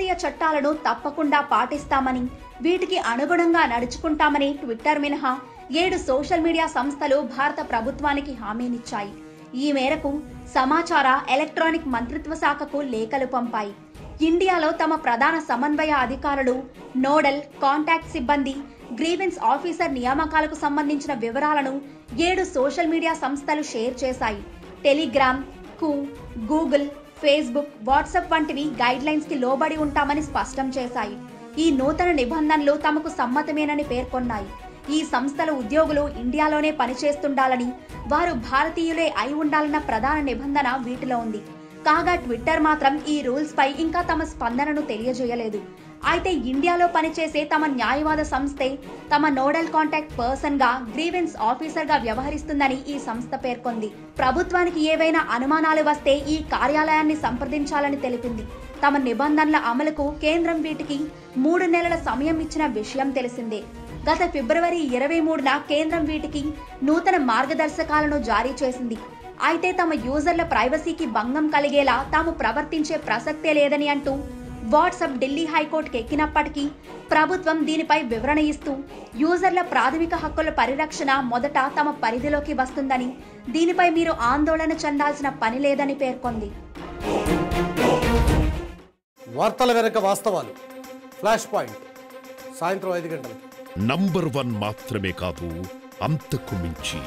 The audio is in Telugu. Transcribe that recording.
भारतीय చట్టాలను తప్పకుండా పాటిస్తామని వీటికి అనుగుణంగా నడుచుకుంటామని ట్విట్టర్ మినహా 7 సోషల్ మీడియా సంస్థలు భారత ప్రభుత్వానికి హామీనిచ్చాయి। ఈ మేరకు సమాచార ఎలక్ట్రానిక్ మంత్రిత్వ శాఖకు లేఖలు పంపాయి। ఇండియాలో తమ ప్రధాన సమన్వయ అధికారులు నోడల్ కాంటాక్ట్ సిబ్బంది గ్రీవెన్స్ ఆఫీసర్ నియామకాలకు సంబంధించిన వివరాలను 7 సోషల్ మీడియా సంస్థలు షేర్ చేశాయి। టెలిగ్రామ్ కు గూగుల్ ఫేస్బుక్ వాట్సాప్ వంటివి గైడ్ లైన్స్ కి లోబడి ఉంటామని స్పష్టం చేశాయి। ఈ నూతన నిబంధనలు తమకు సమ్మతమేనని పేర్కొన్నాయి। ఈ సంస్థల ఉద్యోగులు ఇండియాలోనే పనిచేస్తుండాలని వారు భారతీయులే అయి ఉండాలన్న ప్రధాన నిబంధన వీటిలో ఉంది। కాగా ట్విట్టర్ మాత్రం ఈ రూల్స్ పై ఇంకా తమ స్పందనను తెలియజేయలేదు। అయితే ఇండియాలో పనిచేసే తమ న్యాయవాద సంస్థే తమ నోడల్ కాంటాక్ట్ పర్సన్ గా గ్రీవెన్స్ ఆఫీసర్ గా వ్యవహరిస్తుందని ఈ సంస్థ పేర్కొంది। ప్రభుత్వానికి ఏవైనా అనుమానాలు వస్తే ఈ కార్యాలయాన్ని సంప్రదించాలని తెలిపింది। తమ నిబంధనల అమలుకు కేంద్రం వీటికి 3 నెలల సమయం ఇచ్చిన విషయం తెలిసిందే। గత ఫిబ్రవరి 23న కేంద్రం వీటికి నూతన మార్గదర్శకాలను జారీ చేసింది। అయితే తమ యూజర్ల ప్రైవసీకి భంగం కలిగేలా తాము ప్రవర్తించే ప్రసక్తే లేదని అంటూ వాట్సాప్ ఢిల్లీ హైకోర్టుకు ఎక్కినప్పటికీ ప్రభుత్వం దీనిపై వివరణ ఇస్తూ యూజర్ల ప్రాథమిక హక్కుల పరిరక్షణ మొదట తమ పరిధిలోకి వస్తుందని దీనిపై మీరు ఆందోళన చెందాల్సిన పని లేదని పేర్కొంది। వార్తల వెనుక వాస్తవాలు ఫ్లాష్ పాయింట్ సాయంత్రం 5 గంటలకు నంబర్ 1 మాత్రమే కాదు అంతకు మించి।